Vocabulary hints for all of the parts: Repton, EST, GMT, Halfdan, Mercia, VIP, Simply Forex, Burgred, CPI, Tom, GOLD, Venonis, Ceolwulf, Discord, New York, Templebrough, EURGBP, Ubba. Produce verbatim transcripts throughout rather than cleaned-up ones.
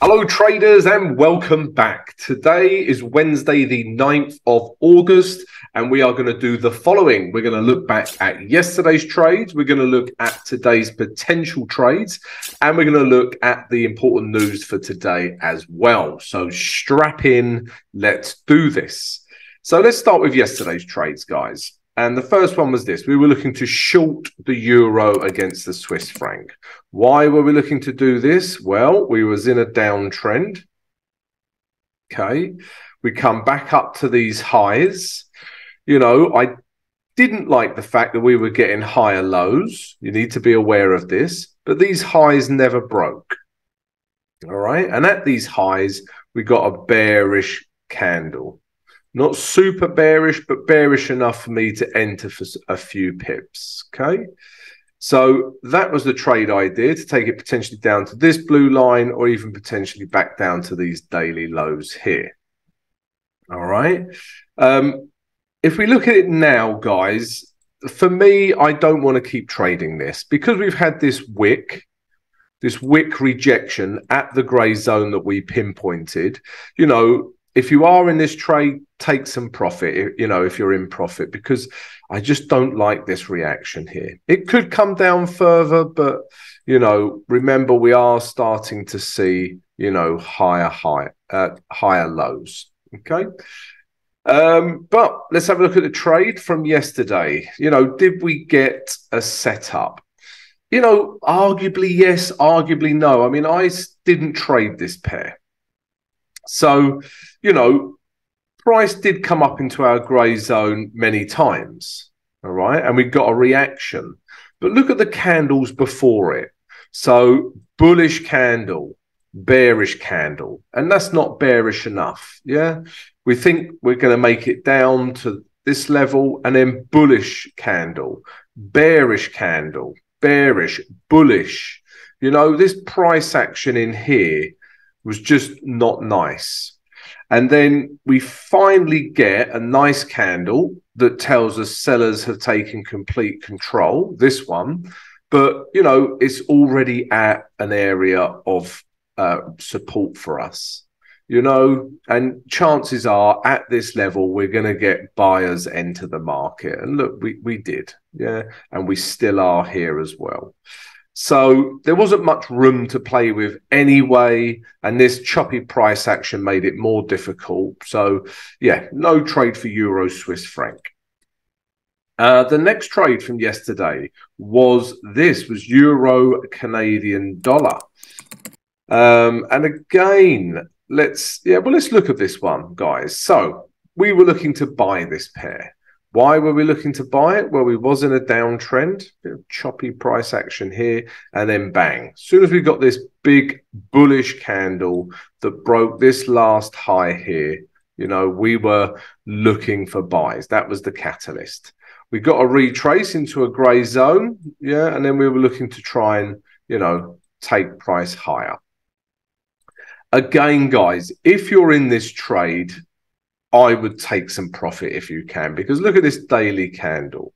Hello traders and welcome back. Today is Wednesday the ninth of August and we are going to do the following. We're going to look back at yesterday's trades, we're going to look at today's potential trades, and we're going to look at the important news for today as well. So strap in, let's do this. So let's start with yesterday's trades, guys. And the first one was this. We were looking to short the euro against the Swiss franc. Why were we looking to do this? Well, we was in a downtrend. Okay. We come back up to these highs. You know, I didn't like the fact that we were getting higher lows. You need to be aware of this. But these highs never broke. All right. And at these highs, we got a bearish candle. Not super bearish, but bearish enough for me to enter for a few pips, okay? So that was the trade idea, to take it potentially down to this blue line or even potentially back down to these daily lows here, all right? Um, if we look at it now, guys, for me, I don't want to keep trading this because we've had this wick, this wick rejection at the grey zone that we pinpointed, you know. If you are in this trade, take some profit, you know, if you're in profit, because I just don't like this reaction here. It could come down further, but, you know, remember we are starting to see, you know, higher high, uh, higher lows, okay? Um, but let's have a look at the trade from yesterday. You know, did we get a setup? You know, arguably yes, arguably no. I mean, I didn't trade this pair. So, you know, price did come up into our grey zone many times, all right? And we got a reaction. But look at the candles before it. So bullish candle, bearish candle, and that's not bearish enough, yeah? We think we're going to make it down to this level and then bullish candle, bearish candle, bearish, bullish. You know, this price action in here was just not nice. And then we finally get a nice candle that tells us sellers have taken complete control, this one. But, you know, it's already at an area of uh, support for us, you know. And chances are at this level, we're going to get buyers enter the market. And look, we, we did, yeah. And we still are here as well. So there wasn't much room to play with anyway, and this choppy price action made it more difficult. So, yeah, no trade for euro Swiss franc. Uh, the next trade from yesterday was this, was euro Canadian dollar. Um, and again, let's, yeah, well, let's look at this one, guys. So we were looking to buy this pair. Why were we looking to buy it? Well, we was in a downtrend, a bit of choppy price action here, and then bang. As soon as we got this big bullish candle that broke this last high here, you know, we were looking for buys. That was the catalyst. We got a retrace into a grey zone, yeah, and then we were looking to try and, you know, take price higher. Again, guys, if you're in this trade, I would take some profit if you can, because look at this daily candle.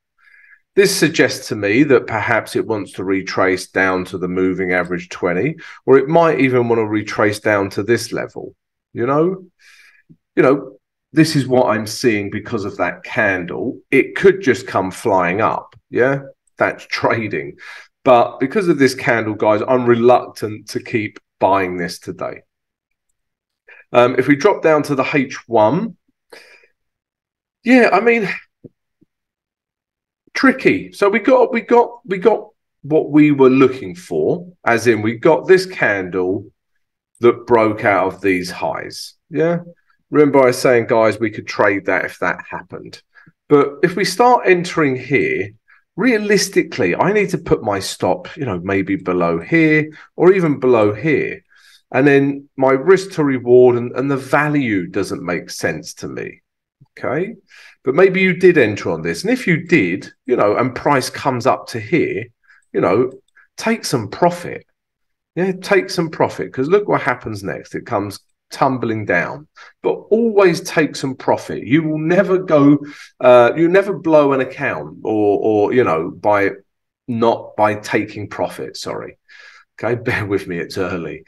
This suggests to me that perhaps it wants to retrace down to the moving average twenty, or it might even want to retrace down to this level. You know, you know, this is what I'm seeing because of that candle. It could just come flying up. Yeah, that's trading. But because of this candle, guys, I'm reluctant to keep buying this today. Um, if we drop down to the H one, yeah, I mean, tricky. So we got we got we got what we were looking for, as in we got this candle that broke out of these highs. Yeah. Remember I was saying, guys, we could trade that if that happened. But if we start entering here, realistically, I need to put my stop, you know, maybe below here or even below here. And then my risk to reward and, and the value doesn't make sense to me, okay? But maybe you did enter on this. And if you did, you know, and price comes up to here, you know, take some profit. Yeah, take some profit, because look what happens next. It comes tumbling down. But always take some profit. You will never go, uh, you never blow an account or, or you know, by not by taking profit. Sorry. Okay, bear with me, it's early.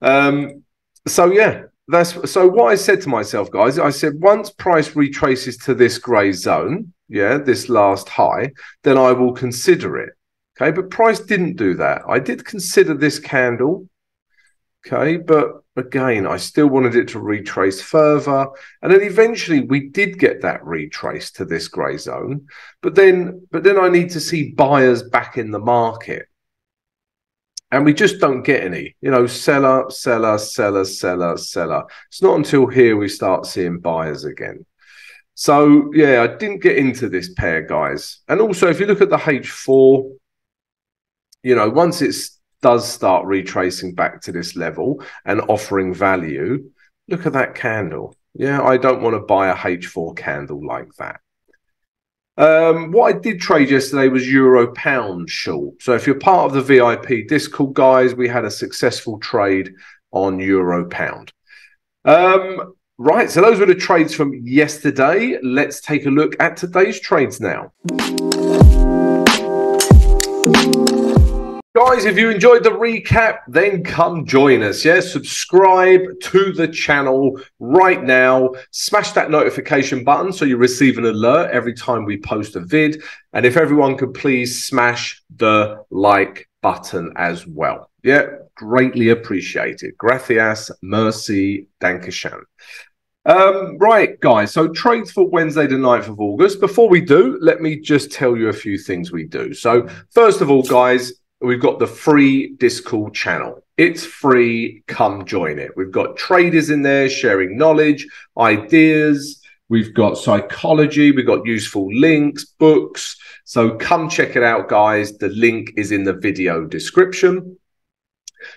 Um, so yeah, that's so what I said to myself, guys. I said, once price retraces to this grey zone, yeah, this last high, then I will consider it. Okay, but price didn't do that. I did consider this candle. Okay, but again, I still wanted it to retrace further. And then eventually we did get that retrace to this grey zone. But then, but then I need to see buyers back in the market. And we just don't get any, you know, seller, seller, seller, seller, seller. It's not until here we start seeing buyers again. So, yeah, I didn't get into this pair, guys. And also, if you look at the H four, you know, once it does start retracing back to this level and offering value, look at that candle. Yeah, I don't want to buy a H four candle like that. Um, what I did trade yesterday was euro pound short. So if you're part of the V I P Discord, guys, we had a successful trade on euro pound. Um, right, so those were the trades from yesterday. Let's take a look at today's trades now. Guys, if you enjoyed the recap, then come join us. Yeah, subscribe to the channel right now. Smash that notification button so you receive an alert every time we post a vid. And if everyone could please smash the like button as well. Yeah, greatly appreciated. Gracias, merci, dankeschön. Um, right, guys, so trades for Wednesday the ninth of August. Before we do, let me just tell you a few things we do. So first of all, guys, we've got the free Discord channel. It's free. Come join it. We've got traders in there sharing knowledge, ideas. We've got psychology. We've got useful links, books. So come check it out, guys. The link is in the video description.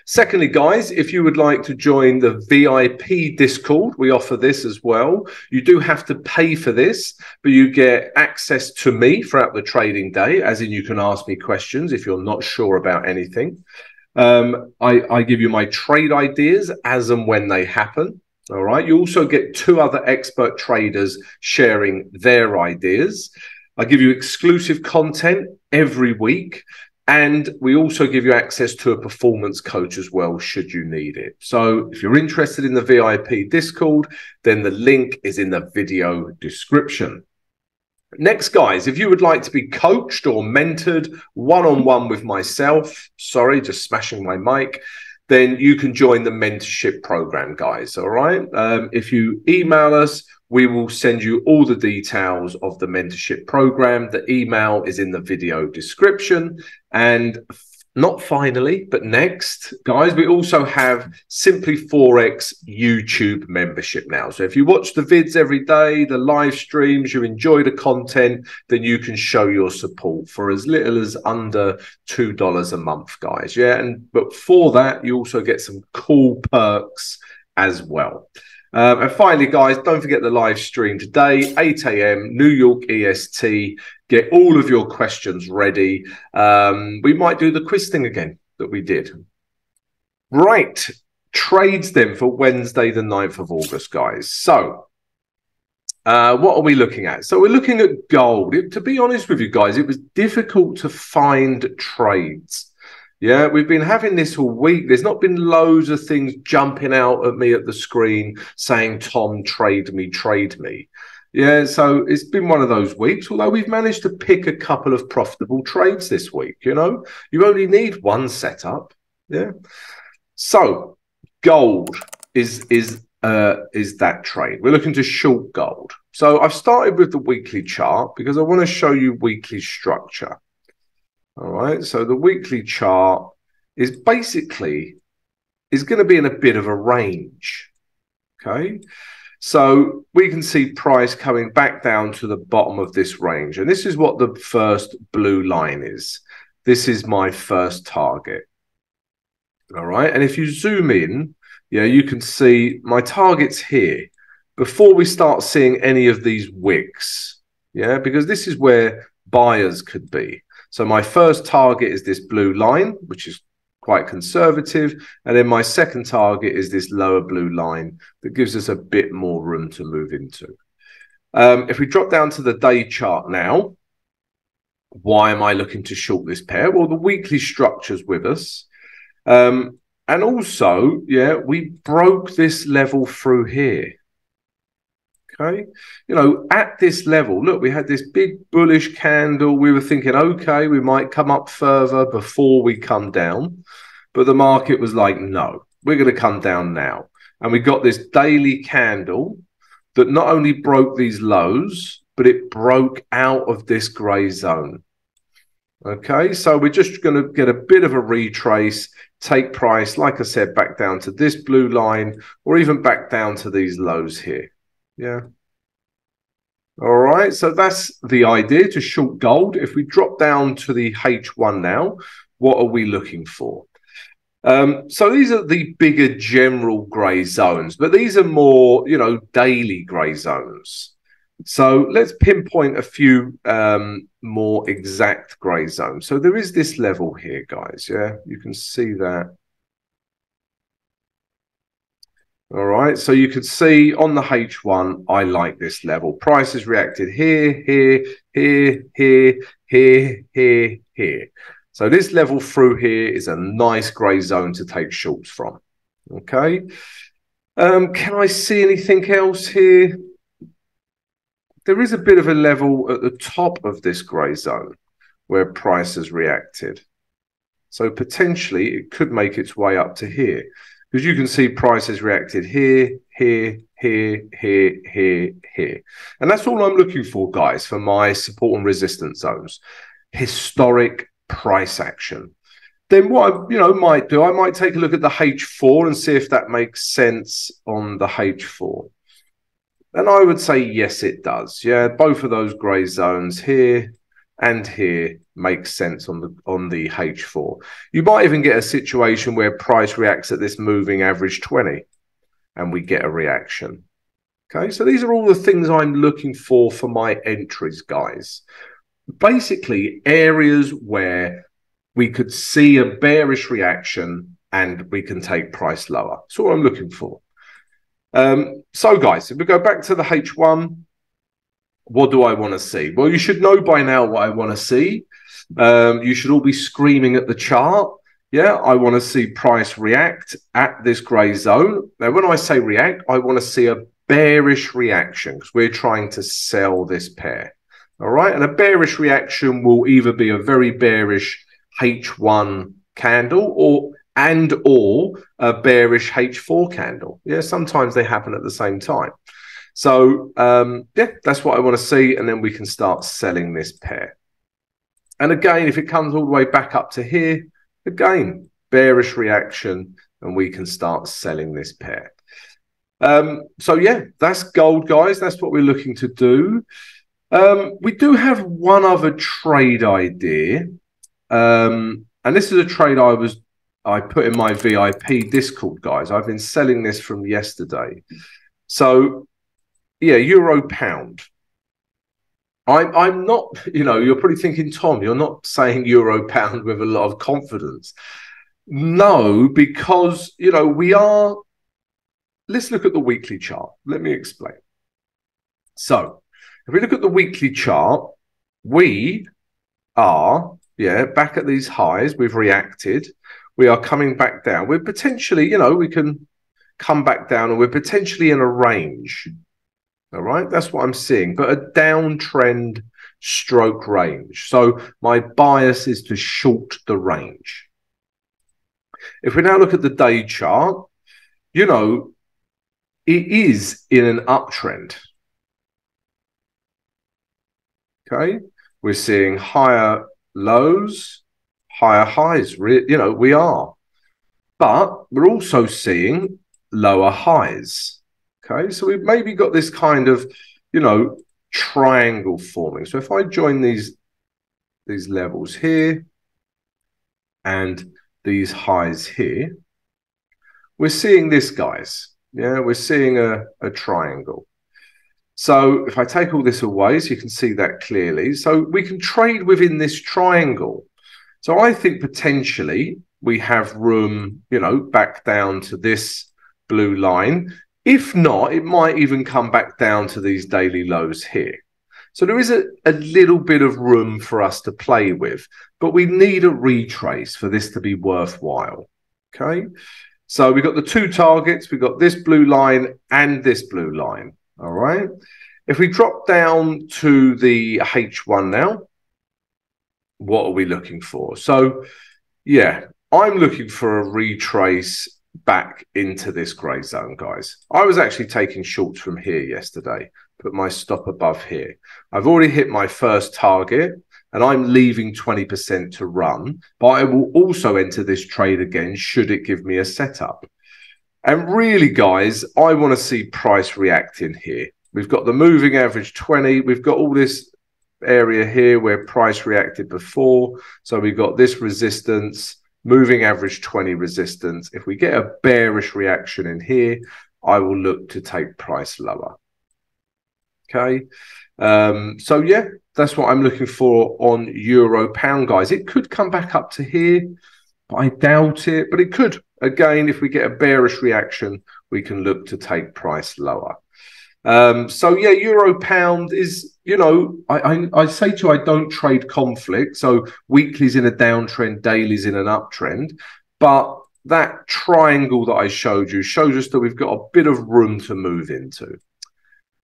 Secondly, guys, if you would like to join the V I P Discord, we offer this as well. You do have to pay for this, but you get access to me throughout the trading day, as in you can ask me questions if you're not sure about anything. Um, I, I give you my trade ideas as and when they happen. All right. You also get two other expert traders sharing their ideas. I give you exclusive content every week. And we also give you access to a performance coach as well, should you need it. So if you're interested in the V I P Discord, then the link is in the video description. Next, guys, if you would like to be coached or mentored one-on-one with myself, sorry, just smashing my mic, then you can join the mentorship program, guys, all right? Um, if you email us, we will send you all the details of the mentorship program. The email is in the video description. And not finally, but next, guys, we also have Simply Forex YouTube membership now. So if you watch the vids every day, the live streams, you enjoy the content, then you can show your support for as little as under two dollars a month, guys. Yeah, and but for that, you also get some cool perks as well. Um, and finally, guys, don't forget the live stream today, eight A M New York E S T. Get all of your questions ready. Um, we might do the quiz thing again that we did. Right, trades then for Wednesday the ninth of August, guys. So uh, what are we looking at? So we're looking at gold. It, to be honest with you guys, it was difficult to find trades. Yeah, we've been having this all week. There's not been loads of things jumping out at me at the screen saying, Tom, trade me, trade me. Yeah, so it's been one of those weeks, although we've managed to pick a couple of profitable trades this week, you know. You only need one setup, yeah. So gold is, is, uh, is that trade. We're looking to short gold. So I've started with the weekly chart because I want to show you weekly structure. All right, so the weekly chart is basically is going to be in a bit of a range, okay? So we can see price coming back down to the bottom of this range, and this is what the first blue line is. This is my first target, all right? And if you zoom in, yeah, you can see my target's here before we start seeing any of these wicks, yeah, because this is where buyers could be. So my first target is this blue line, which is quite conservative. And then my second target is this lower blue line that gives us a bit more room to move into. Um, if we drop down to the day chart now, why am I looking to short this pair? Well, the weekly structure's with us. Um, and also, yeah, we broke this level through here. Okay, you know, at this level, look, we had this big bullish candle. We were thinking, okay, we might come up further before we come down. But the market was like, no, we're going to come down now. And we got this daily candle that not only broke these lows, but it broke out of this gray zone. Okay, so we're just going to get a bit of a retrace, take price, like I said, back down to this blue line or even back down to these lows here. Yeah. All right, so that's the idea to short gold. If we drop down to the H one now, what are we looking for? Um, so these are the bigger general grey zones, but these are more, you know, daily grey zones. So let's pinpoint a few um, more exact grey zones. So there is this level here, guys. Yeah, you can see that. All right, so you can see on the H one, I like this level. Price has reacted here, here, here, here, here, here, here. So this level through here is a nice grey zone to take shorts from. Okay. Um, can I see anything else here? There is a bit of a level at the top of this grey zone where price has reacted. So potentially it could make its way up to here. Because you can see prices reacted here, here, here, here, here, here. And that's all I'm looking for, guys, for my support and resistance zones. Historic price action. Then what I you know, might do, I might take a look at the H four and see if that makes sense on the H four. And I would say, yes, it does. Yeah, both of those grey zones here and here makes sense on the on the H four. You might even get a situation where price reacts at this moving average twenty and we get a reaction. Okay, so these are all the things I'm looking for for my entries, guys. Basically, areas where we could see a bearish reaction and we can take price lower. That's all I'm looking for. Um, so, guys, if we go back to the H one, what do I want to see? Well, you should know by now what I want to see. Um, you should all be screaming at the chart. Yeah, I want to see price react at this grey zone. Now, when I say react, I want to see a bearish reaction because we're trying to sell this pair. All right, and a bearish reaction will either be a very bearish H one candle or and or a bearish H four candle. Yeah, sometimes they happen at the same time. So, um, yeah, that's what I want to see, and then we can start selling this pair. And again, if it comes all the way back up to here, again, bearish reaction, and we can start selling this pair. Um, so, yeah, that's gold, guys. That's what we're looking to do. Um, we do have one other trade idea, um, and this is a trade I was I put in my V I P Discord, guys. I've been selling this from yesterday. So... yeah, euro pound. I'm, I'm not, you know, you're probably thinking, Tom, you're not saying euro pound with a lot of confidence. No, because, you know, we are, let's look at the weekly chart. Let me explain. So if we look at the weekly chart, we are, yeah, back at these highs. We've reacted. We are coming back down. We're potentially, you know, we can come back down and we're potentially in a range. All right, that's what I'm seeing, but a downtrend stroke range. So my bias is to short the range. If we now look at the day chart, you know, it is in an uptrend. Okay, we're seeing higher lows, higher highs, you know, we are. But we're also seeing lower highs. Okay, so we've maybe got this kind of, you know, triangle forming. So if I join these, these levels here and these highs here, we're seeing this, guys. Yeah, we're seeing a, a triangle. So if I take all this away, so you can see that clearly. So we can trade within this triangle. So I think potentially we have room, you know, back down to this blue line. If not, it might even come back down to these daily lows here. So there is a, a little bit of room for us to play with, but we need a retrace for this to be worthwhile. Okay, so we've got the two targets. We've got this blue line and this blue line. All right. If we drop down to the H one now, what are we looking for? So, yeah, I'm looking for a retrace back into this grey zone, guys. I was actually taking shorts from here yesterday, put my stop above here. I've already hit my first target, and I'm leaving twenty percent to run, but I will also enter this trade again should it give me a setup. And really, guys, I want to see price reacting here. We've got the moving average twenty. We've got all this area here where price reacted before. So we've got this resistance, moving average twenty resistance. If we get a bearish reaction in here, I will look to take price lower. Okay. Um, so, yeah, that's what I'm looking for on euro pound, guys. It could come back up to here, but I doubt it. But it could. Again, if we get a bearish reaction, we can look to take price lower. Um, so, yeah, euro pound is, you know, I, I, I say to you, I don't trade conflict. So weekly's in a downtrend, daily's in an uptrend. But that triangle that I showed you shows us that we've got a bit of room to move into.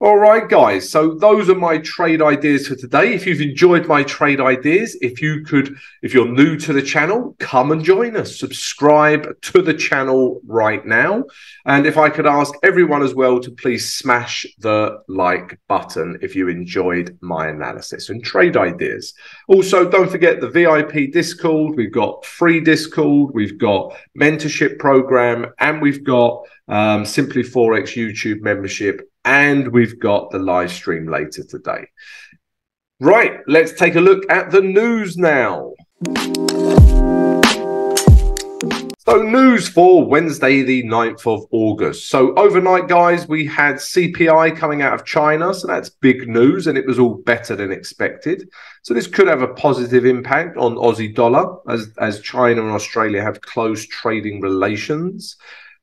All right, guys, so those are my trade ideas for today. If you've enjoyed my trade ideas, if you could, if you're new to the channel, come and join us. Subscribe to the channel right now. And if I could ask everyone as well to please smash the like button if you enjoyed my analysis and trade ideas. Also, don't forget the V I P Discord. We've got free Discord. We've got mentorship program, and we've got um, Simply Forex YouTube membership. And we've got the live stream later today. Right, let's take a look at the news now. So news for Wednesday, the ninth of August. So overnight, guys, we had C P I coming out of China. So that's big news, and it was all better than expected. So this could have a positive impact on Aussie dollar as, as China and Australia have close trading relations.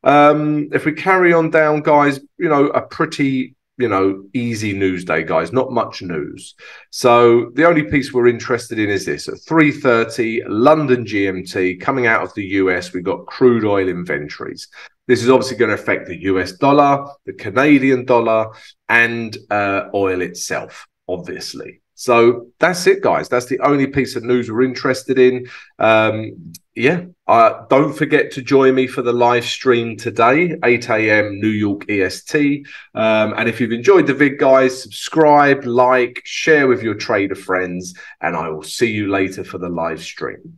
Um, if we carry on down, guys, you know, a pretty, you know, easy news day, guys, not much news. So the only piece we're interested in is this at three thirty London G M T coming out of the U S. We've got crude oil inventories. This is obviously going to affect the U S dollar, the Canadian dollar, and uh, oil itself, obviously. So that's it, guys. That's the only piece of news we're interested in. Um, yeah. Uh, don't forget to join me for the live stream today, eight A M New York E S T. Um, and if you've enjoyed the vid, guys, subscribe, like, share with your trader friends, and I will see you later for the live stream.